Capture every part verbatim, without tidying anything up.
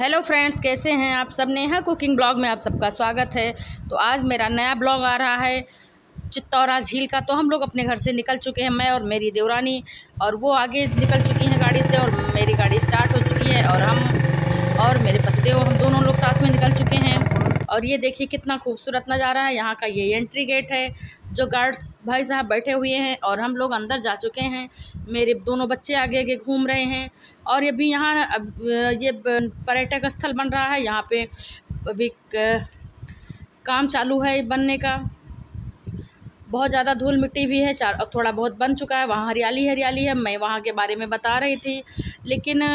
Hello friends, कैसे हैं आप सब। नेहा कुकिंग ब्लॉग में आप सबका स्वागत है। तो आज मेरा नया ब्लॉग आ रहा है चित्तौरा झील का। तो हम लोग अपने घर से निकल चुके हैं, मैं और मेरी देवरानी, और वो आगे निकल चुकी हैं गाड़ी से और मेरी गाड़ी स्टार्ट हो चुकी है और हम और मेरे पतिदेव हम दोनों लोग साथ में निकल चुके हैं। और ये देखिए कितना खूबसूरत नज़ारा है। यहाँ का ये एंट्री गेट है, जो गार्ड्स भाई साहब बैठे हुए हैं और हम लोग अंदर जा चुके हैं। मेरे दोनों बच्चे आगे आगे घूम रहे हैं। और ये भी यहाँ अब ये पर्यटक स्थल बन रहा है, यहाँ पे अभी काम चालू है बनने का। बहुत ज़्यादा धूल मिट्टी भी है, चार थोड़ा बहुत बन चुका है। वहाँ हरियाली हरियाली है। मैं वहाँ के बारे में बता रही थी लेकिन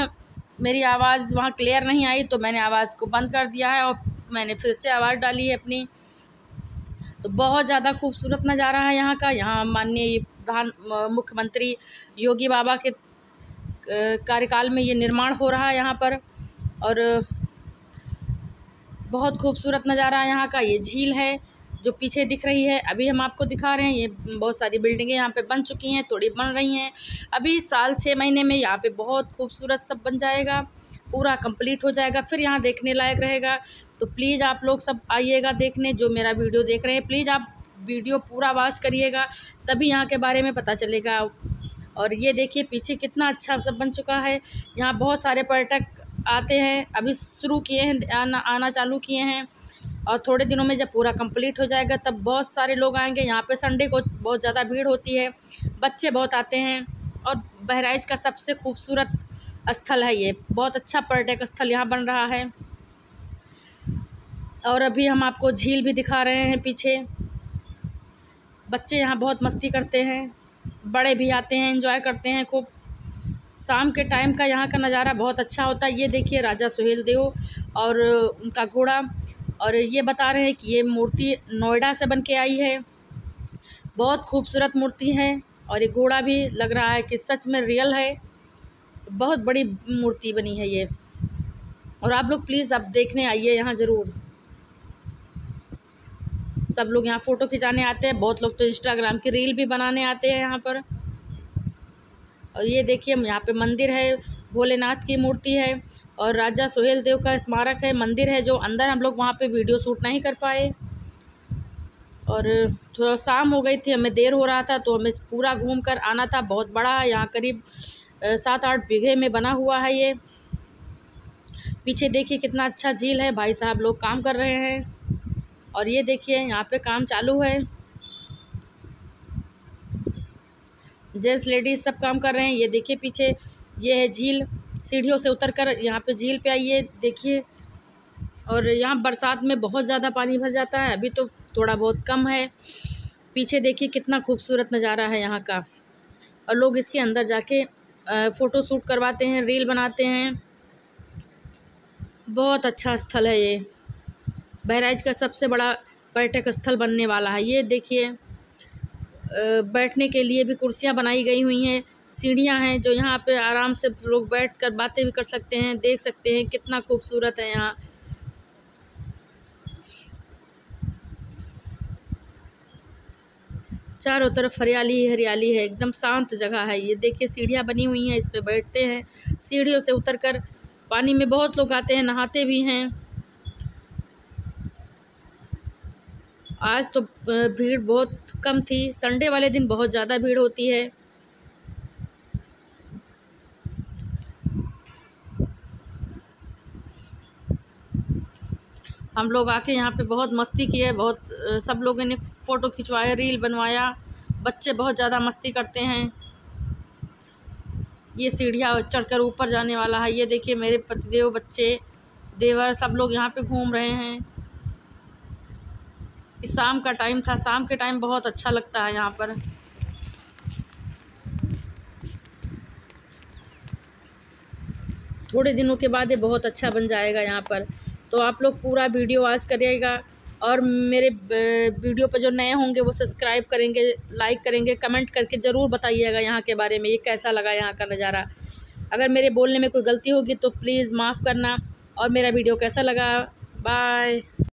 मेरी आवाज़ वहाँ क्लियर नहीं आई, तो मैंने आवाज़ को बंद कर दिया है और मैंने फिर से आवाज़ डाली है अपनी। तो बहुत ज़्यादा खूबसूरत नज़ारा है यहाँ का। यहाँ माननीय प्रधान मुख्यमंत्री योगी बाबा के कार्यकाल में ये निर्माण हो रहा है यहाँ पर, और बहुत खूबसूरत नज़ारा है यहाँ का। ये झील है जो पीछे दिख रही है, अभी हम आपको दिखा रहे हैं। ये बहुत सारी बिल्डिंगें यहाँ पे बन चुकी हैं, थोड़ी बन रही हैं। अभी साल छः महीने में यहाँ पे बहुत खूबसूरत सब बन जाएगा, पूरा कंप्लीट हो जाएगा, फिर यहाँ देखने लायक रहेगा। तो प्लीज़ आप लोग सब आइएगा देखने। जो मेरा वीडियो देख रहे हैं प्लीज़ आप वीडियो पूरा वॉच करिएगा, तभी यहाँ के बारे में पता चलेगा। और ये देखिए पीछे कितना अच्छा सब बन चुका है। यहाँ बहुत सारे पर्यटक आते हैं, अभी शुरू किए हैं, आना आना चालू किए हैं, और थोड़े दिनों में जब पूरा कंप्लीट हो जाएगा तब बहुत सारे लोग आएंगे। यहाँ पे संडे को बहुत ज़्यादा भीड़ होती है, बच्चे बहुत आते हैं। और बहराइच का सबसे खूबसूरत स्थल है ये, बहुत अच्छा पर्यटक स्थल यहाँ बन रहा है। और अभी हम आपको झील भी दिखा रहे हैं, पीछे बच्चे यहाँ बहुत मस्ती करते हैं, बड़े भी आते हैं, एंजॉय करते हैं खूब। शाम के टाइम का यहाँ का नज़ारा बहुत अच्छा होता है। ये देखिए राजा सुहेल देव और उनका घोड़ा। और ये बता रहे हैं कि ये मूर्ति नोएडा से बन के आई है, बहुत खूबसूरत मूर्ति है। और ये घोड़ा भी लग रहा है कि सच में रियल है, बहुत बड़ी मूर्ति बनी है ये। और आप लोग प्लीज़ आप देखने आइए यहाँ ज़रूर। सब लोग यहाँ फ़ोटो खिंचाने आते हैं, बहुत लोग तो इंस्टाग्राम की रील भी बनाने आते हैं यहाँ पर। और ये देखिए यहाँ पे मंदिर है, भोलेनाथ की मूर्ति है और राजा सुहेल देव का स्मारक है, मंदिर है, जो अंदर हम लोग वहाँ पे वीडियो शूट नहीं कर पाए। और थोड़ा शाम हो गई थी, हमें देर हो रहा था, तो हमें पूरा घूम कर आना था। बहुत बड़ा है यहाँ, करीब सात आठ बीघे में बना हुआ है ये। पीछे देखिए कितना अच्छा झील है, भाई साहब लोग काम कर रहे हैं। और ये देखिए यहाँ पे काम चालू है, जेंट्स लेडीज सब काम कर रहे हैं। ये देखिए पीछे ये है झील, सीढ़ियों से उतरकर यहाँ पे झील पे आइए देखिए। और यहाँ बरसात में बहुत ज़्यादा पानी भर जाता है, अभी तो थोड़ा बहुत कम है। पीछे देखिए कितना खूबसूरत नज़ारा है यहाँ का। और लोग इसके अंदर जाके फ़ोटो शूट करवाते हैं, रील बनाते हैं। बहुत अच्छा स्थल है ये, बहराइच का सबसे बड़ा पर्यटक स्थल बनने वाला है। ये देखिए बैठने के लिए भी कुर्सियाँ बनाई गई हुई हैं, सीढ़ियां हैं, जो यहाँ पे आराम से लोग बैठकर बातें भी कर सकते हैं, देख सकते हैं। कितना खूबसूरत है यहाँ। चारों तरफ हरियाली हरियाली है, एकदम शांत जगह है। ये देखिए सीढ़ियां बनी हुई हैं, इस पे बैठते हैं। सीढ़ियों से उतरकर पानी में बहुत लोग आते हैं, नहाते भी हैं। आज तो भीड़ बहुत कम थी, संडे वाले दिन बहुत ज़्यादा भीड़ होती है। हम लोग आके यहाँ पे बहुत मस्ती की है, बहुत सब लोगों ने फ़ोटो खिंचवाया, रील बनवाया, बच्चे बहुत ज़्यादा मस्ती करते हैं। ये सीढ़ियाँ चढ़कर ऊपर जाने वाला है। ये देखिए मेरे पतिदेव, बच्चे, देवर सब लोग यहाँ पे घूम रहे हैं। इस शाम का टाइम था, शाम के टाइम बहुत अच्छा लगता है यहाँ पर। थोड़े दिनों के बाद ये बहुत अच्छा बन जाएगा यहाँ पर। तो आप लोग पूरा वीडियो वॉच करिएगा, और मेरे वीडियो पर जो नए होंगे वो सब्सक्राइब करेंगे, लाइक करेंगे, कमेंट करके ज़रूर बताइएगा यहाँ के बारे में, ये कैसा लगा यहाँ का नज़ारा। अगर मेरे बोलने में कोई गलती होगी तो प्लीज़ माफ़ करना। और मेरा वीडियो कैसा लगा, बाय।